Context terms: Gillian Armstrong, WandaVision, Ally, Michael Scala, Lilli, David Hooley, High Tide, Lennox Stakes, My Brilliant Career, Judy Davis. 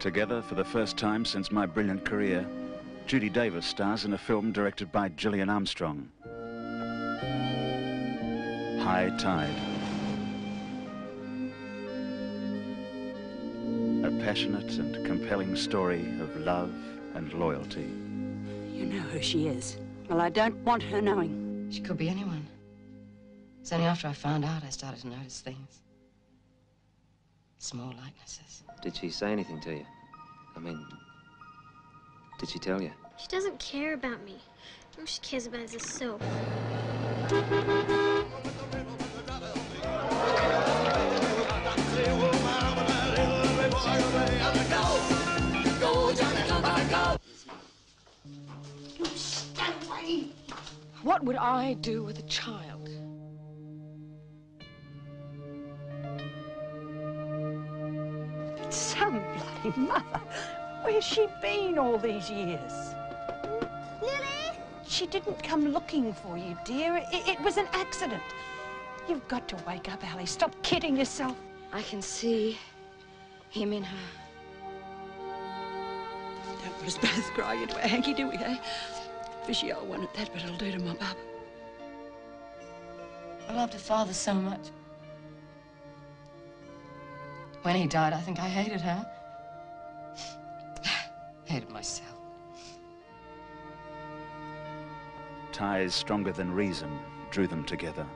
Together for the first time since My Brilliant Career, Judy Davis stars in a film directed by Gillian Armstrong. High Tide. A passionate and compelling story of love and loyalty. You know who she is. Well, I don't want her knowing. She could be anyone. It's only after I found out I started to notice things. Small likenesses. Did she say anything to you? I mean, did she tell you? She doesn't care about me. All she cares about is herself. You stay away! What would I do with a child? Some bloody mother! Where's she been all these years? Lily! She didn't come looking for you, dear. It was an accident. You've got to wake up, Allie. Stop kidding yourself. I can see him in her. Don't want us both crying into a hanky, do we, eh? Fishy old one at that, but it'll do to my bub. I loved her father so much. When he died, I think I hated her. Hated myself. Ties stronger than reason drew them together.